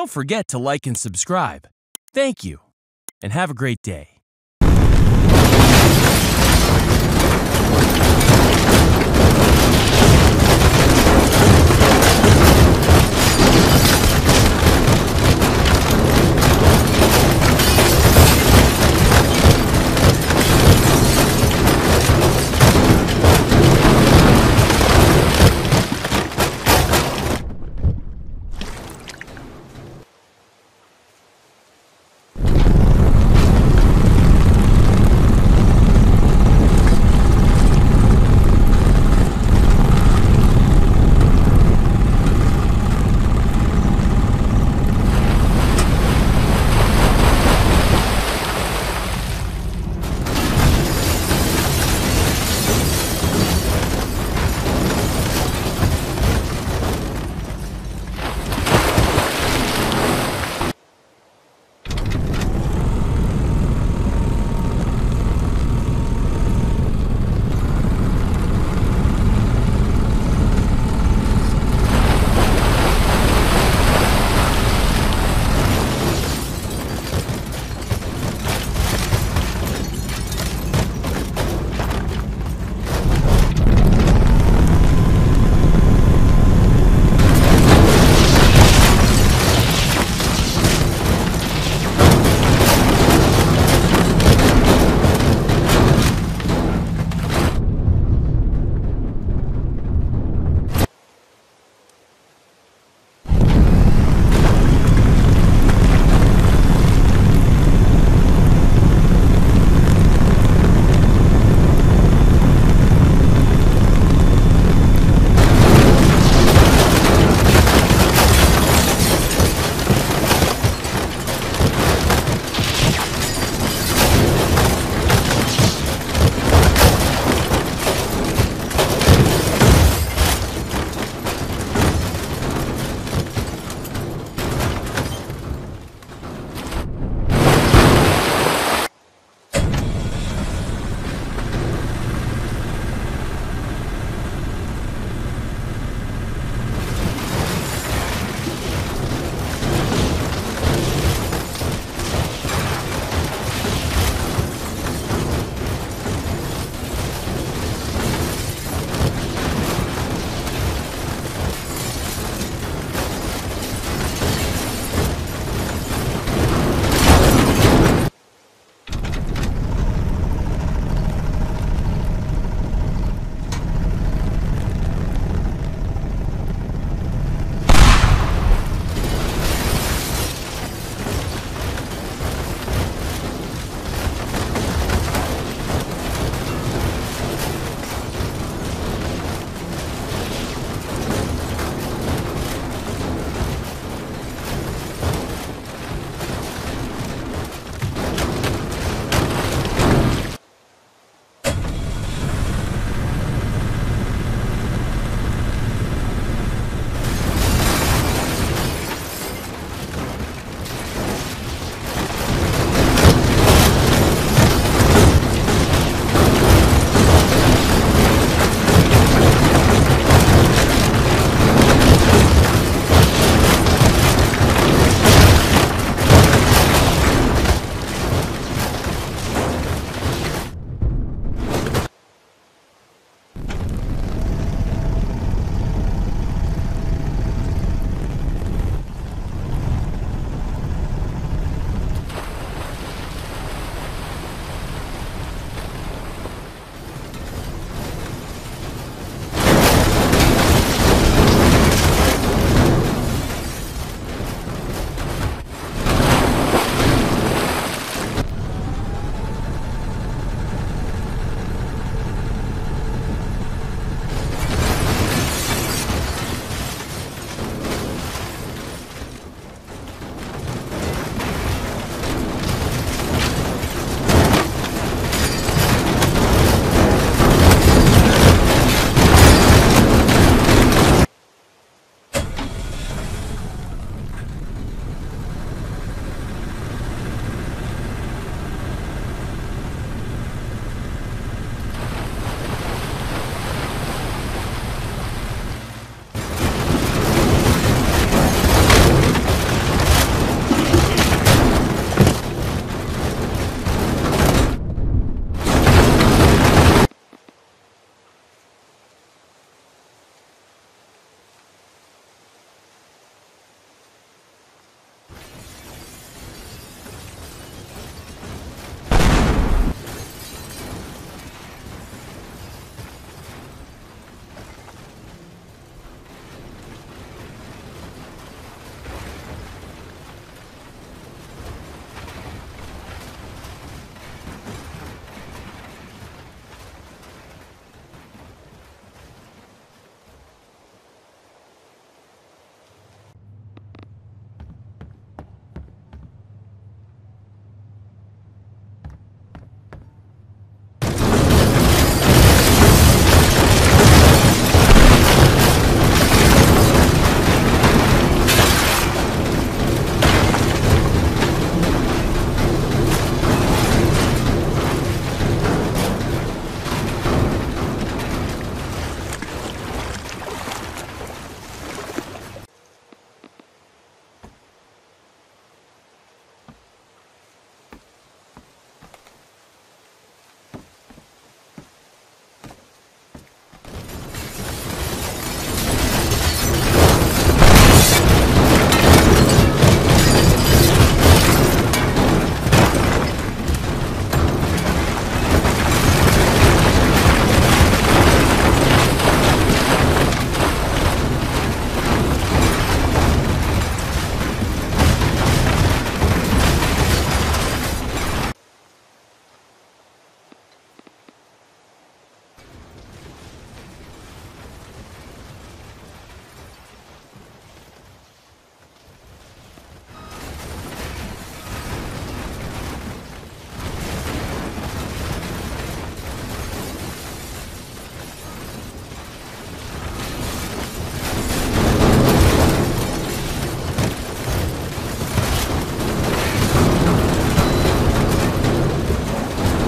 Don't forget to like and subscribe. Thank you, and have a great day.